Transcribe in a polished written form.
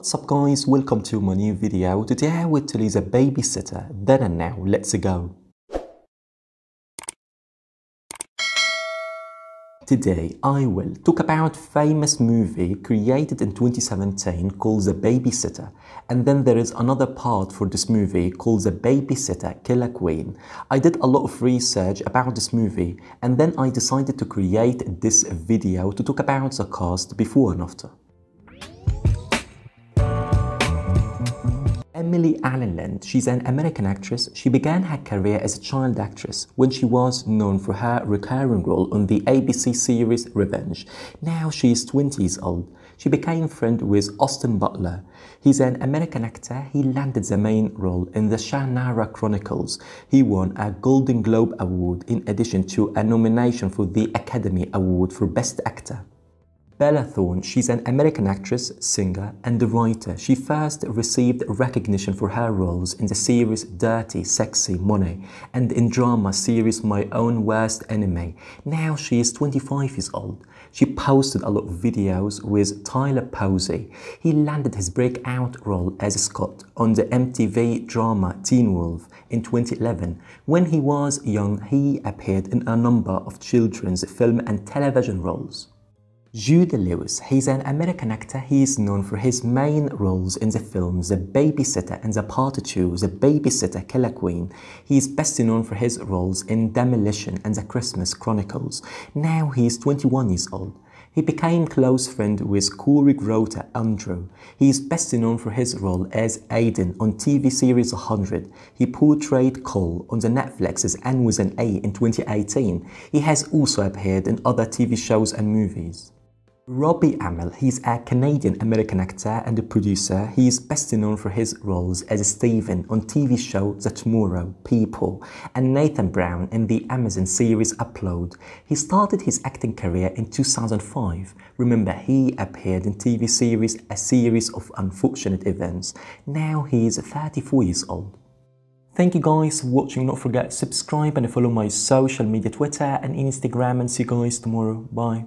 What's up guys, welcome to my new video. Today I will tell you The Babysitter, then and now, let's go. Today I will talk about a famous movie created in 2017 called The Babysitter, and then there is another part for this movie called The Babysitter Killer Queen. I did a lot of research about this movie and then I decided to create this video to talk about the cast before and after. Emily Alyn Lind, she's an American actress. She began her career as a child actress when she was known for her recurring role on the ABC series Revenge. Now she is 20 years old. She became friends with Austin Butler. He's an American actor. He landed the main role in the Shannara Chronicles. He won a Golden Globe Award in addition to a nomination for the Academy Award for Best Actor. Bella Thorne, she's an American actress, singer, and writer. She first received recognition for her roles in the series Dirty, Sexy, Money, and in drama series My Own Worst Enemy. Now she is 25 years old. She posted a lot of videos with Tyler Posey. He landed his breakout role as Scott on the MTV drama Teen Wolf in 2011. When he was young, he appeared in a number of children's film and television roles. Judah Lewis, he's an American actor. He is known for his main roles in the films The Babysitter and The Part 2, The Babysitter Killer Queen. He is best known for his roles in Demolition and The Christmas Chronicles. Now he is 21 years old. He became close friend with Corey Grota, Andrew. He is best known for his role as Aiden on TV series 100. He portrayed Cole on the Netflix's Anne with an E in 2018. He has also appeared in other TV shows and movies. Robbie Amell, he's a Canadian-American actor and a producer. He is best known for his roles as Steven on TV show The Tomorrow People and Nathan Brown in the Amazon series Upload. He started his acting career in 2005. Remember, he appeared in TV series A Series of Unfortunate Events. Now he is 34 years old. Thank you guys for watching. Don't forget to subscribe and follow my social media, Twitter and Instagram, and see you guys tomorrow. Bye.